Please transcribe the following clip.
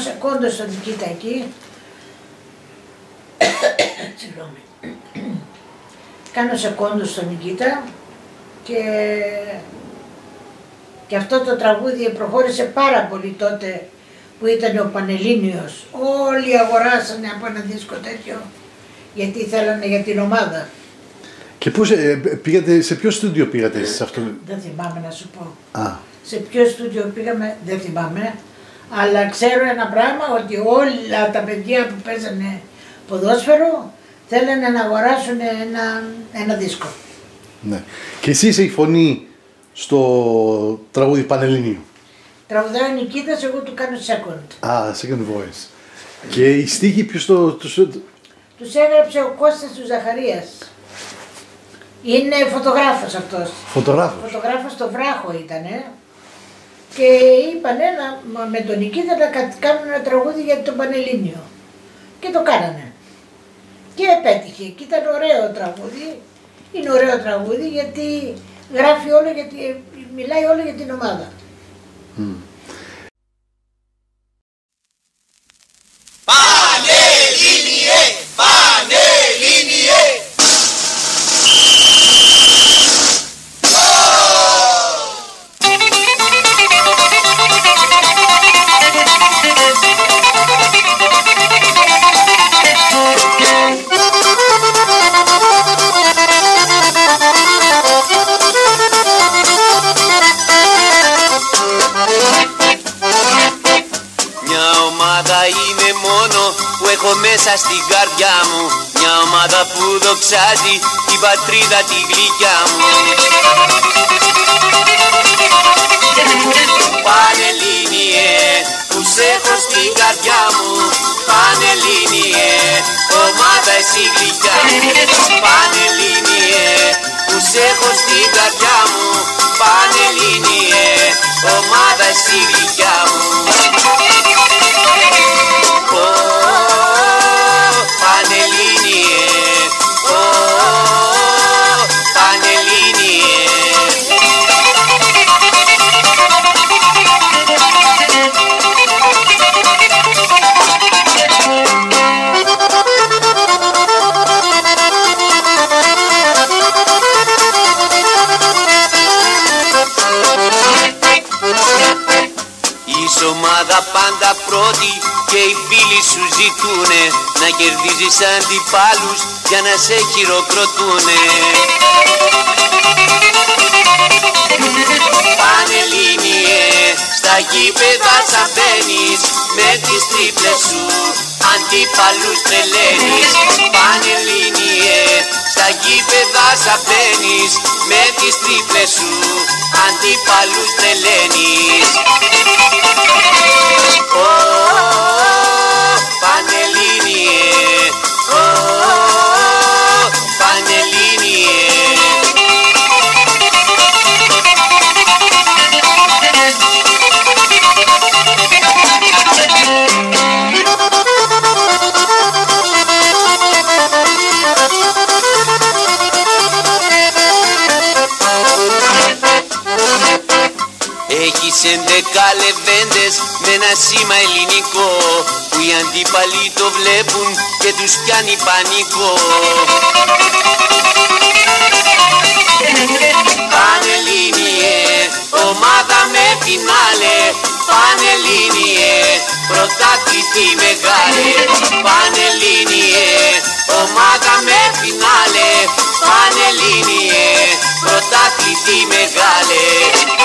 σε κόντο στον Νικίτα εκεί. Συγγνώμη. Κάνω σε κόντο στον Νικίτα και αυτό το τραγούδι προχώρησε πάρα πολύ τότε που ήταν ο Πανελλήνιος. Όλοι αγοράσανε από ένα δίσκο τέτοιο γιατί θέλανε για την ομάδα. Και πώς, πήγατε, σε ποιο στούντιο πήγατε εσείς αυτό? Δεν θυμάμαι να σου πω. Α. Σε ποιο στούντιο πήγαμε, δεν θυμάμαι. Αλλά ξέρω ένα πράγμα, ότι όλα τα παιδιά που παίζανε ποδόσφαιρο θέλανε να αγοράσουν ένα δίσκο. Ναι. Και εσύ είσαι η φωνή στο τραγούδι Πανελληνίου. Τραγουδάει ο Νικίτας, εγώ του κάνω second. Α, second voice. Και οι στίχοι ποιος τους έγραψε ο Κώστας του Ζαχαρίας. Είναι φωτογράφος αυτός. Φωτογράφος. Φωτογράφος στο Βράχο ήτανε. Και είπανε με τον Νικίτα να κάνουν ένα τραγούδι για τον Πανελλήνιο. Και το κάνανε. Και επέτυχε. Και ήταν ωραίο τραγούδι. Είναι ωραίο τραγούδι γιατί γράφει όλο, γιατί μιλάει όλο για την ομάδα. Mm. Πανελλήνιε! Πανελλήνιε! Μέσα στην καρδιά μου μια ομάδα που δοξάζει την πατρίδα τη γλυκιά μου. Πανελλήνιε που σ' έχω στην καρδιά μου, Πανελλήνιε ομάδα εσύ γλυκιά μου, Πανελλήνιε που σ' έχω στην καρδιά μου, Πανελλήνιε ομάδα εσύ γλυκιά μου. Πάντα πρώτη και οι φίλοι σου ζητούνε να κερδίζεις αντιπάλους για να σε χειροκροτούνε. Πανελλήνιε, στα γήπεδα σαν μπαίνεις με τις τρίπλες σου αντιπαλούς τρελαίνεις. Πανελλήνιε, στα γήπεδα σαν μπαίνεις με τις τρίπλες σου αντιπαλούς τρελαίνεις. Πανελλήνιε, Πανελλήνιε. Έχεις 11 λεβέντες με ένα σήμα ελληνικό που οι αντίπαλοι το βλέπουν και τους πιάνει πανικό. Πανελλήνιε, ομάδα με φινάλε, Πανελλήνιε, πρωταθλητή μεγάλε, Πανελλήνιε, ομάδα με φινάλε, Πανελλήνιε, πρωταθλητή μεγάλε.